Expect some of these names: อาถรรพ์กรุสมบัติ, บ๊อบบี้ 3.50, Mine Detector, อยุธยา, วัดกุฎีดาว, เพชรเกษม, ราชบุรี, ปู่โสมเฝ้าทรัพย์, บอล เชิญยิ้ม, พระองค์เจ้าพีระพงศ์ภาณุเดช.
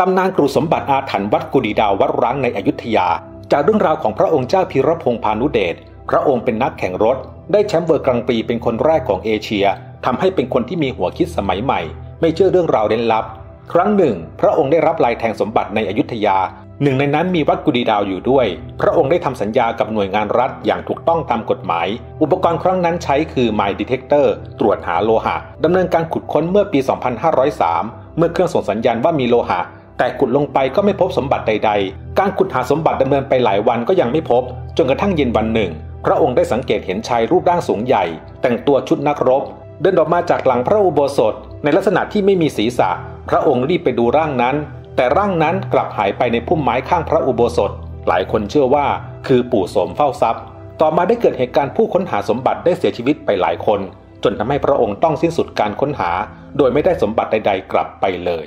ตำนานกรุสมบัติอาถรรพ์วัดกุฎีดาววัดร้างในอยุธยาจากเรื่องราวของพระองค์เจ้าพีรพงษ์พานุเดชพระองค์เป็นนักแข่งรถได้แชมป์เวอร์กลางปีเป็นคนแรกของเอเชียทำให้เป็นคนที่มีหัวคิดสมัยใหม่ไม่เชื่อเรื่องราวลี้ลับครั้งหนึ่งพระองค์ได้รับลายแทงสมบัติในอยุธยาหนึ่งในนั้นมีวัดกุฎีดาวอยู่ด้วยพระองค์ได้ทำสัญญากับหน่วยงานรัฐอย่างถูกต้องตามกฎหมายอุปกรณ์ครั้งนั้นใช้คือ Mine Detector ตรวจหาโลหะดำเนินการขุดค้นเมื่อปี 2503 เมื่อเครื่องส่งสัญญาณว่ามีโลหะแต่ขุดลงไปก็ไม่พบสมบัติใดๆการขุดหาสมบัติดำเนินไปหลายวันก็ยังไม่พบจนกระทั่งเย็นวันหนึ่งพระองค์ได้สังเกตเห็นชายรูปร่างสูงใหญ่แต่งตัวชุดนักรบเดินออกมาจากหลังพระอุโบสถในลักษณะที่ไม่มีศีรษะพระองค์รีบไปดูร่างนั้นแต่ร่างนั้นกลับหายไปในพุ่มไม้ข้างพระอุโบสถหลายคนเชื่อว่าคือปู่โสมเฝ้าทรัพย์ต่อมาได้เกิดเหตุการณ์ผู้ค้นหาสมบัติได้เสียชีวิตไปหลายคนจนทำให้พระองค์ต้องสิ้นสุดการค้นหาโดยไม่ได้สมบัติใดๆกลับไปเลย